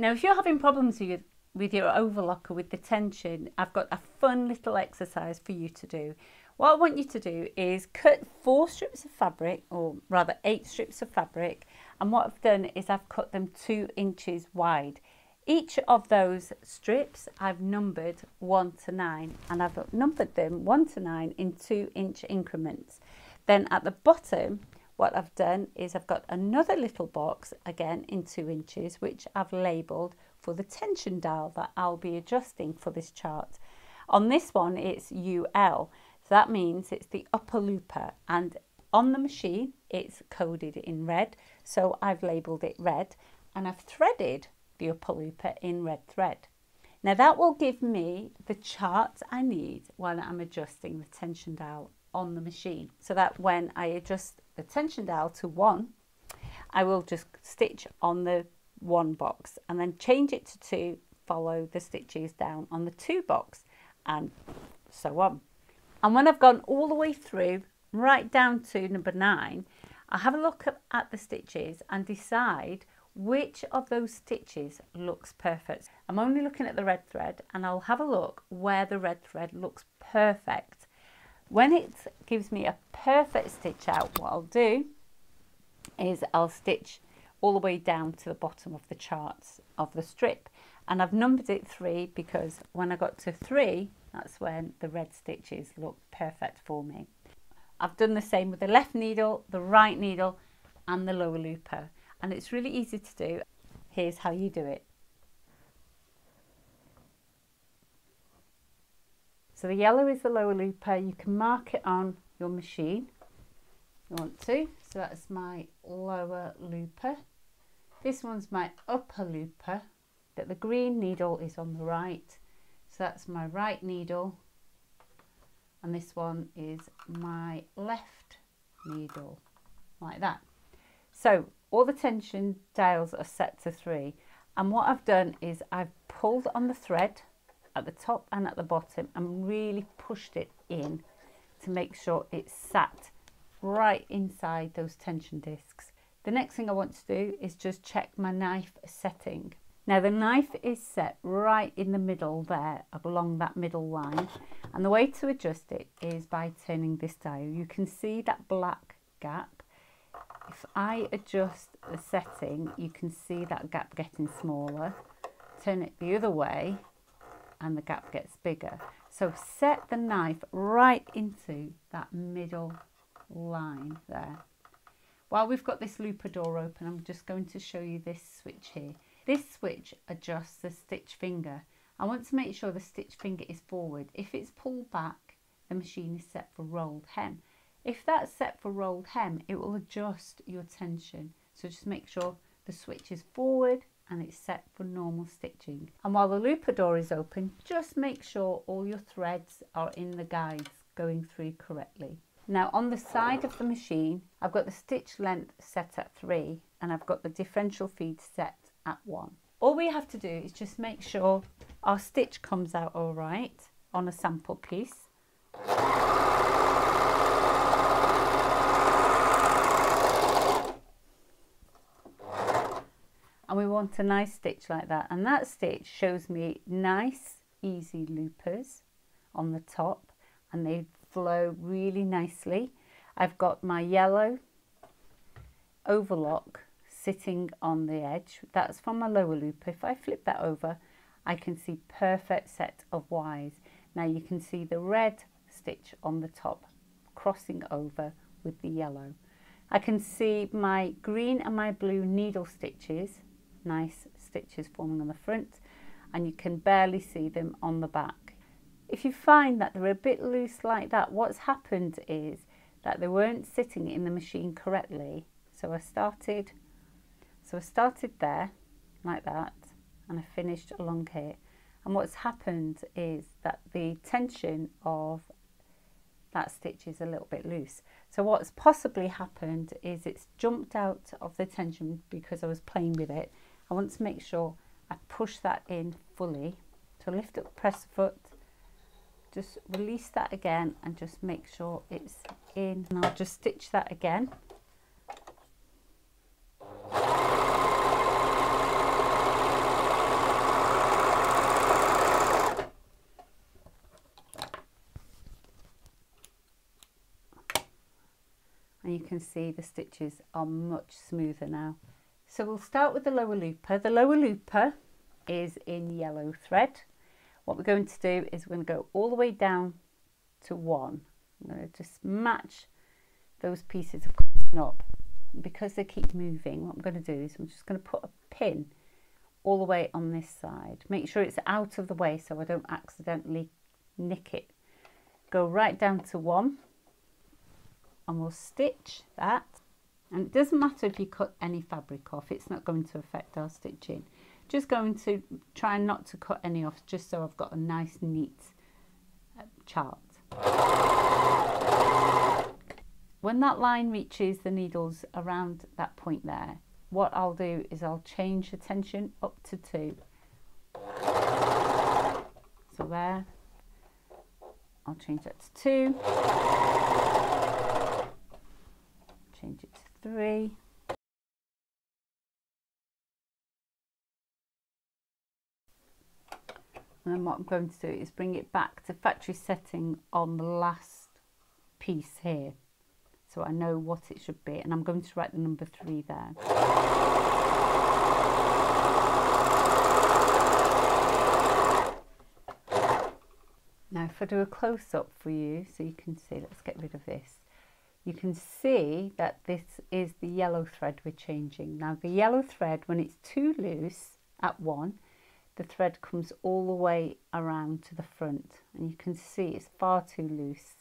Now, if you're having problems with your overlocker, with the tension, I've got a fun little exercise for you to do. What I want you to do is cut 4 strips of fabric, or rather 8 strips of fabric, and what I've done is I've cut them 2 inches wide. Each of those strips I've numbered 1 to 9, and I've numbered them 1 to 9 in 2-inch increments. Then at the bottom, what I've done is I've got another little box, again in 2 inches, which I've labelled for the tension dial that I'll be adjusting for this chart. On this one, it's UL, so that means it's the upper looper, and on the machine, it's coded in red, so I've labelled it red, and I've threaded the upper looper in red thread. Now that will give me the chart I need when I'm adjusting the tension dial on the machine, so that when I adjust the tension dial to 1, I will just stitch on the 1 box and then change it to 2, follow the stitches down on the 2 box, and so on. And when I've gone all the way through, right down to number 9, I'll have a look at the stitches and decide which of those stitches looks perfect. I'm only looking at the red thread, and I'll have a look where the red thread looks perfect. When it gives me a perfect stitch out, what I'll do is I'll stitch all the way down to the bottom of the charts of the strip, and I've numbered it 3 because when I got to 3, that's when the red stitches look perfect for me. I've done the same with the left needle, the right needle and the lower looper, and it's really easy to do. Here's how you do it. So the yellow is the lower looper. You can mark it on your machine if you want to. So that's my lower looper. This one's my upper looper, but the green needle is on the right. So that's my right needle. And this one is my left needle, like that. So all the tension dials are set to 3. And what I've done is I've pulled on the thread at the top and at the bottom and really pushed it in to make sure it's sat right inside those tension discs. The next thing I want to do is just check my knife setting. Now the knife is set right in the middle there, along that middle line, and the way to adjust it is by turning this dial. You can see that black gap. If I adjust the setting, you can see that gap getting smaller. Turn it the other way and the gap gets bigger. So set the knife right into that middle line there. While we've got this looper door open, I'm just going to show you this switch here. This switch adjusts the stitch finger. I want to make sure the stitch finger is forward. If it's pulled back, the machine is set for rolled hem. If that's set for rolled hem, it will adjust your tension. So just make sure the switch is forward and it's set for normal stitching. And while the looper door is open, just make sure all your threads are in the guides going through correctly. Now on the side of the machine, I've got the stitch length set at 3 and I've got the differential feed set at 1. All we have to do is just make sure our stitch comes out all right on a sample piece. And we want a nice stitch like that, and that stitch shows me nice easy loopers on the top and they flow really nicely. I've got my yellow overlock sitting on the edge, that's from my lower looper. If I flip that over, I can see perfect set of Y's. Now you can see the red stitch on the top crossing over with the yellow. I can see my green and my blue needle stitches, nice stitches forming on the front, and you can barely see them on the back. If you find that they're a bit loose like that, what's happened is that they weren't sitting in the machine correctly. So I started there like that and I finished along here, and what's happened is that the tension of that stitch is a little bit loose. So what's possibly happened is it's jumped out of the tension because I was playing with it. I want to make sure I push that in fully. So lift up, press the foot, just release that again and just make sure it's in, and I'll just stitch that again. you can see the stitches are much smoother now. So we'll start with the lower looper. The lower looper is in yellow thread. What we're going to do is we're going to go all the way down to one. I'm going to just match those pieces of cotton up. And because they keep moving, what I'm going to do is I'm just going to put a pin all the way on this side. Make sure it's out of the way so I don't accidentally nick it. Go right down to one and we'll stitch that. And it doesn't matter if you cut any fabric off, it's not going to affect our stitching. Just going to try not to cut any off, just so I've got a nice neat chart. When that line reaches the needles around that point there, what I'll do is I'll change the tension up to 2. So there, I'll change that to 2, change it to 3, and then what I'm going to do is bring it back to factory setting on the last piece here, so I know what it should be, and I'm going to write the number 3 there. Now if I do a close-up for you so you can see, let's get rid of this. You can see that this is the yellow thread we're changing. Now the yellow thread, when it's too loose at 1, the thread comes all the way around to the front, and you can see it's far too loose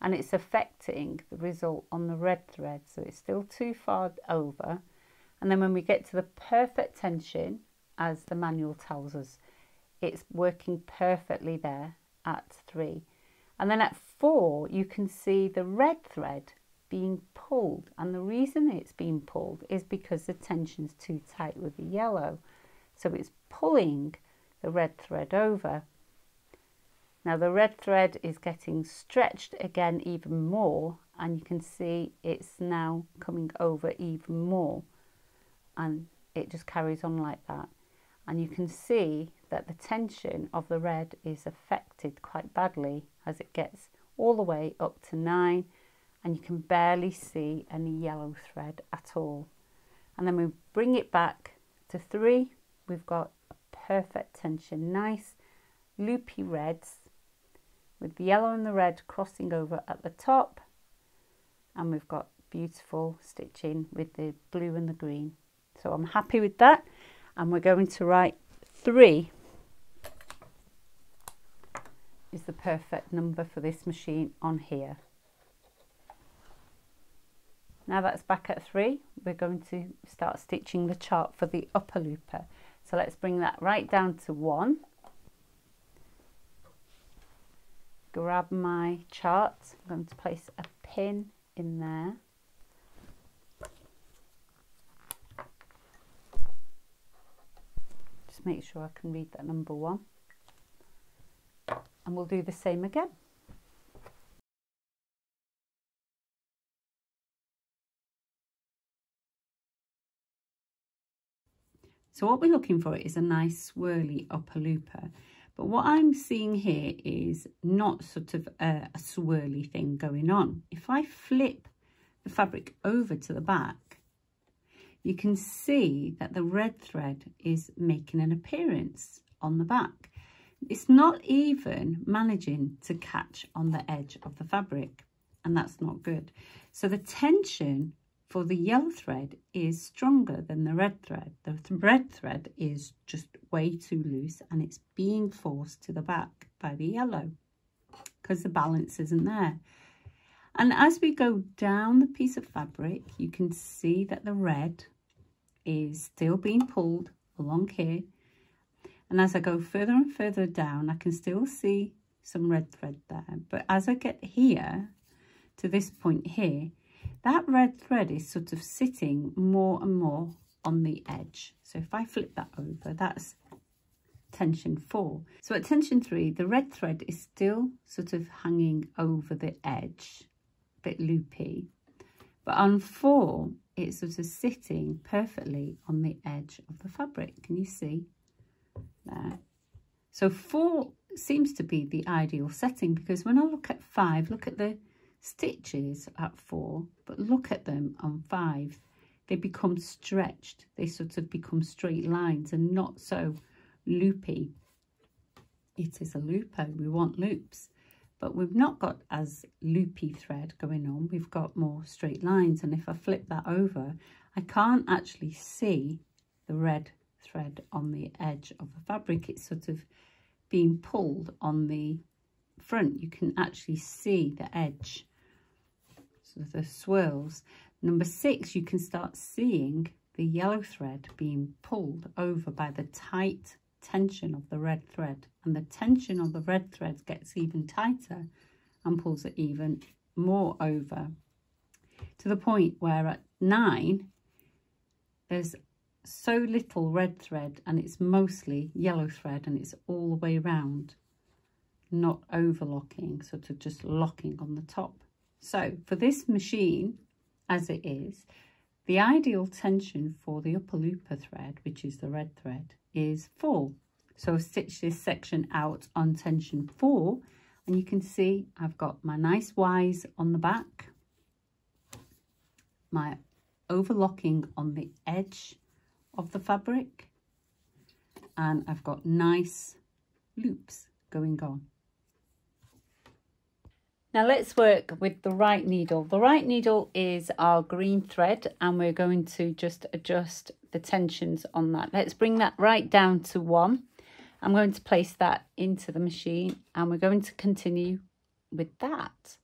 and it's affecting the result on the red thread, so it's still too far over. And then when we get to the perfect tension, as the manual tells us, it's working perfectly there at 3. And then at 4 you can see the red thread being pulled, and the reason it's being pulled is because the tension's too tight with the yellow, so it's pulling the red thread over. Now the red thread is getting stretched again even more, and you can see it's now coming over even more, and it just carries on like that. And you can see that the tension of the red is affected quite badly as it gets all the way up to 9, and you can barely see any yellow thread at all. And then we bring it back to 3, we've got a perfect tension, nice loopy reds with the yellow and the red crossing over at the top, and we've got beautiful stitching with the blue and the green. So I'm happy with that, and we're going to write 3 is the perfect number for this machine on here. Now that's back at 3, we're going to start stitching the chart for the upper looper. So let's bring that right down to 1. Grab my chart, I'm going to place a pin in there. Just make sure I can read that number 1. And we'll do the same again. So what we're looking for is a nice swirly upper looper. But what I'm seeing here is not sort of a swirly thing going on. If I flip the fabric over to the back, you can see that the red thread is making an appearance on the back. It's not even managing to catch on the edge of the fabric, and that's not good. So the tension for the yellow thread is stronger than the red thread. The red thread is just way too loose, and it's being forced to the back by the yellow because the balance isn't there. And as we go down the piece of fabric, you can see that the red is still being pulled along here. And as I go further and further down, I can still see some red thread there. But as I get here to this point here, that red thread is sort of sitting more and more on the edge. So if I flip that over, that's tension 4. So at tension 3, the red thread is still sort of hanging over the edge, a bit loopy. But on 4, it's sort of sitting perfectly on the edge of the fabric. Can you see there? So 4 seems to be the ideal setting, because when I look at 5, look at the stitches at 4, but look at them on 5. They become stretched. They sort of become straight lines and not so loopy. It is a looper. We want loops, but we've not got as loopy thread going on. We've got more straight lines. And if I flip that over, I can't actually see the red thread on the edge of the fabric. It's sort of being pulled on the front. You can actually see the edge, so the swirls. Number 6, you can start seeing the yellow thread being pulled over by the tight tension of the red thread, and the tension of the red thread gets even tighter and pulls it even more over, to the point where at 9 there's so little red thread and it's mostly yellow thread, and it's all the way round, not overlocking, sort of just locking on the top. So for this machine as it is, the ideal tension for the upper looper thread, which is the red thread, is 4. So I've stitched this section out on tension 4, and you can see I've got my nice Y's on the back, my overlocking on the edge of the fabric, and I've got nice loops going on. Now let's work with the right needle. The right needle is our green thread, and we're going to just adjust the tensions on that. Let's bring that right down to 1. I'm going to place that into the machine, and we're going to continue with that.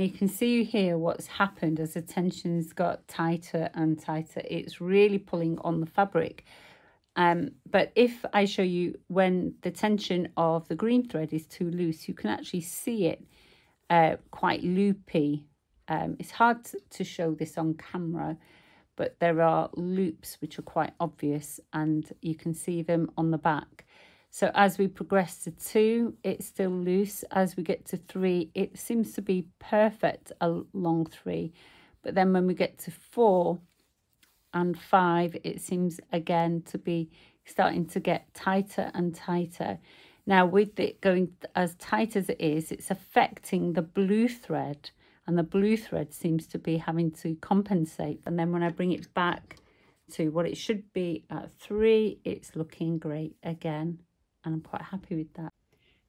You can see here what's happened as the tension's got tighter and tighter. It's really pulling on the fabric. But if I show you when the tension of the green thread is too loose, you can actually see it quite loopy. It's hard to show this on camera, but there are loops which are quite obvious, and you can see them on the back. So as we progress to 2, it's still loose. As we get to 3, it seems to be perfect along 3. But then when we get to 4 and 5, it seems again to be starting to get tighter and tighter. Now with it going as tight as it is, it's affecting the blue thread, and the blue thread seems to be having to compensate. And then when I bring it back to what it should be at 3, it's looking great again. And I'm quite happy with that.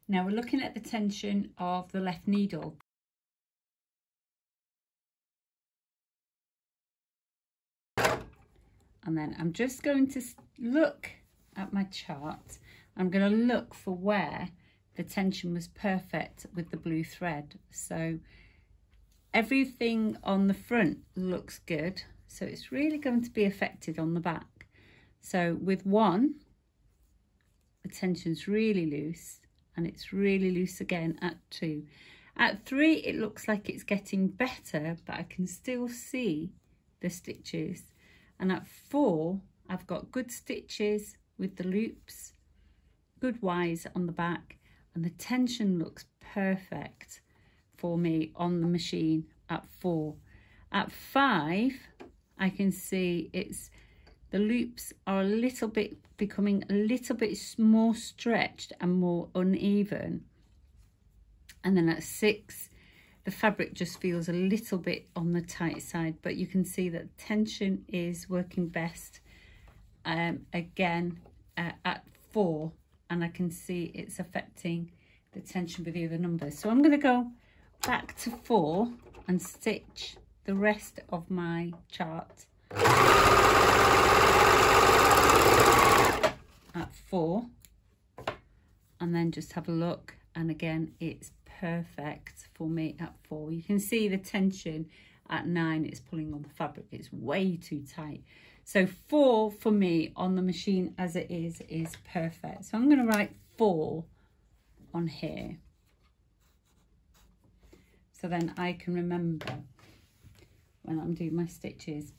Now we're looking at the tension of the left needle. And then I'm just going to look at my chart. I'm going to look for where the tension was perfect with the blue thread. So everything on the front looks good. So it's really going to be affected on the back. So with 1, the tension's really loose, and it's really loose again at 2. At 3, it looks like it's getting better, but I can still see the stitches. And at 4, I've got good stitches with the loops, good Y's on the back, and the tension looks perfect for me on the machine at 4. At 5, I can see it's the loops are a little bit becoming a little bit more stretched and more uneven. And then at 6, the fabric just feels a little bit on the tight side, but you can see that tension is working best again at 4, and I can see it's affecting the tension with the other numbers. So I'm going to go back to 4 and stitch the rest of my chart at 4, and then just have a look, and again it's perfect for me at 4. You can see the tension at 9, it's pulling on the fabric, it's way too tight. So 4 for me on the machine as it is perfect. So I'm going to write 4 on here, so then I can remember when I'm doing my stitches.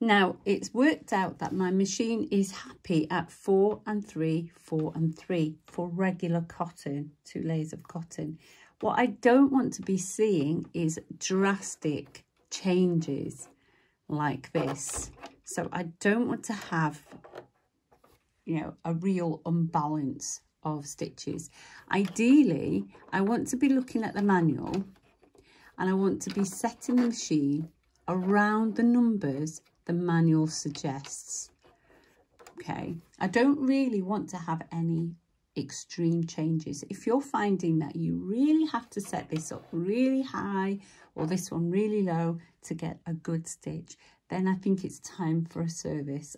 Now it's worked out that my machine is happy at 4 and 3, 4 and 3 for regular cotton, 2 layers of cotton. What I don't want to be seeing is drastic changes like this. So I don't want to have you know, a real unbalance of stitches. Ideally, I want to be looking at the manual and I want to be setting the machine around the numbers the manual suggests. Okay, I don't really want to have any extreme changes. If you're finding that you really have to set this up really high or this one really low to get a good stitch, then I think it's time for a service